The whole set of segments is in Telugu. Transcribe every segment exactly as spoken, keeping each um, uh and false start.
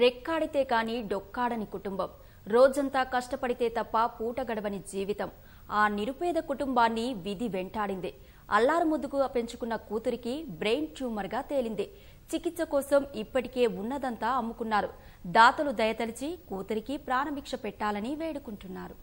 రెక్కాడితే కాని డొక్కాడని కుటుంబం, రోజంతా కష్టపడితే తప్ప పూట గడవని జీవితం. ఆ నిరుపేద కుటుంబాన్ని విధి వెంటాడింది. అల్లారు ముద్దుగా పెంచుకున్న కూతురికి బ్రెయిన్ ట్యూమర్ గా తేలింది. చికిత్స కోసం ఇప్పటికే ఉన్నదంతా అమ్ముకున్నారు. దాతలు దయతలిచి కూతురికి ప్రాణభిక్ష పెట్టాలని వేడుకుంటున్నారు.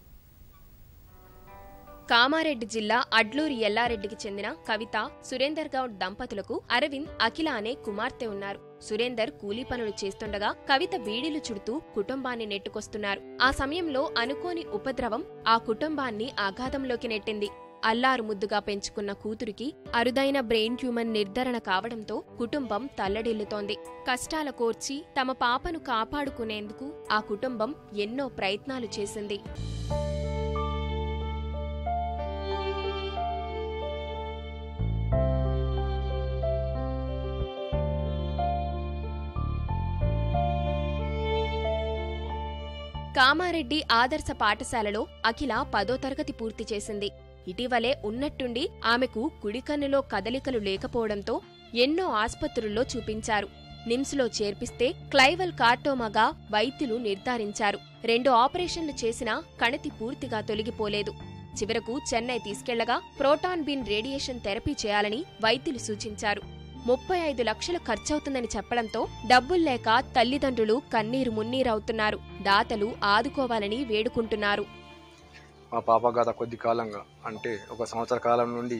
కామారెడ్డి జిల్లా అడ్లూరి ఎల్లారెడ్డికి చెందిన కవిత, సురేందర్ గౌడ్ దంపతులకు అరవింద్, అఖిల అనే కుమార్తె ఉన్నారు. సురేందర్ కూలీ పనులు చేస్తుండగా కవిత వీడిలు చుడుతూ కుటుంబాన్ని నెట్టుకొస్తున్నారు. ఆ సమయంలో అనుకోని ఉపద్రవం ఆ కుటుంబాన్ని ఆఘాతంలోకి నెట్టింది. అల్లారు ముద్దుగా పెంచుకున్న కూతురికి అరుదైన బ్రెయిన్ ట్యూమర్ నిర్ధారణ కావడంతో కుటుంబం తల్లడిల్లుతోంది. కష్టాల కోర్చి తమ పాపను కాపాడుకునేందుకు ఆ కుటుంబం ఎన్నో ప్రయత్నాలు చేసింది. కామారెడ్డి ఆదర్శ పాఠశాలలో అఖిల పదో తరగతి పూర్తి చేసింది. ఇటీవలే ఉన్నట్టుండి ఆమెకు కుడికన్నులో కదలికలు లేకపోవడంతో ఎన్నో ఆస్పత్రుల్లో చూపించారు. నిమ్స్లో చేర్పిస్తే క్లైవల్ కార్టోమాగా వైద్యులు నిర్ధారించారు. రెండు ఆపరేషన్లు చేసినా కణితి పూర్తిగా తొలగిపోలేదు. చివరకు చెన్నై తీసుకెళ్లగా ప్రోటాన్ బీన్ రేడియేషన్ థెరపీ చేయాలని వైద్యులు సూచించారు. ముప్పై ఐదు లక్షలు ఖర్చవుతుందని చెప్పడంతో డబ్బుల్లేక తల్లిదండ్రులు కన్నీరు మున్నీరవుతున్నారు. దాతలు ఆదుకోవాలని వేడుకుంటున్నారు. మా పాప గత కొద్ది కాలంగా, అంటే ఒక సంవత్సర కాలం నుండి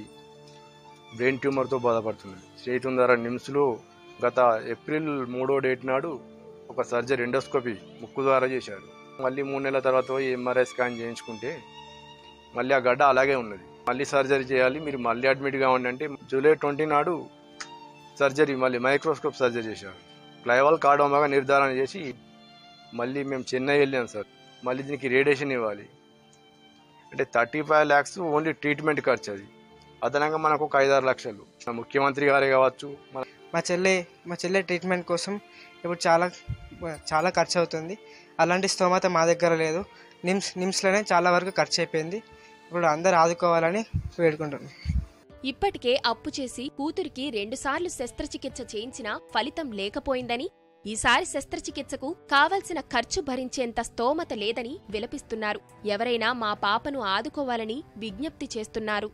బ్రెయిన్ ట్యూమర్తో బాధపడుతున్నది. స్నేహితుల నిమ్స్లో గత ఏప్రిల్ మూడో డేట్ నాడు ఒక సర్జరీ ఎండోస్కోపీ ముక్కు ద్వారా చేశారు. మళ్ళీ మూడు నెలల తర్వాత ఎంఆర్ఐ స్కాన్ చేయించుకుంటే మళ్ళీ ఆ గడ్డ అలాగే ఉన్నది. మళ్ళీ సర్జరీ చేయాలి, మీరు మళ్ళీ అడ్మిట్ కావండి అంటే జూలై ట్వంటీ నాడు సర్జరీ, మళ్ళీ మైక్రోస్కోప్ సర్జరీ చేశారు. క్లైవల్ కార్డోమాగా నిర్ధారణ చేసి మళ్ళీ మేము చెన్నై వెళ్ళాం సార్. మళ్ళీ దీనికి రేడియేషన్ ఇవ్వాలి అంటే thirty five lakhs only treatment ఖర్చు. అది అదనంగా మనకు ఒక ఐదారు లక్షలు ముఖ్యమంత్రి గారే కావచ్చు. మా చెల్లె మా చెల్లె ట్రీట్మెంట్ కోసం ఇప్పుడు చాలా చాలా ఖర్చు అవుతుంది. అలాంటి స్తోమత మా దగ్గర లేదు. నిమ్స్ నిమ్స్లోనే చాలా వరకు ఖర్చు అయిపోయింది. ఇప్పుడు అందరు ఆదుకోవాలని వేడుకుంటున్నాం. ఇప్పటికే అప్పు చేసి కూతురికి రెండుసార్లు శస్త్రచికిత్స చేయించినా ఫలితం లేకపోయిందని, ఈసారి శస్త్రచికిత్సకు కావలసిన ఖర్చు భరించేంత స్తోమత లేదని విలపిస్తున్నారు. ఎవరైనా మా పాపను ఆదుకోవాలని విజ్ఞప్తి చేస్తున్నారు.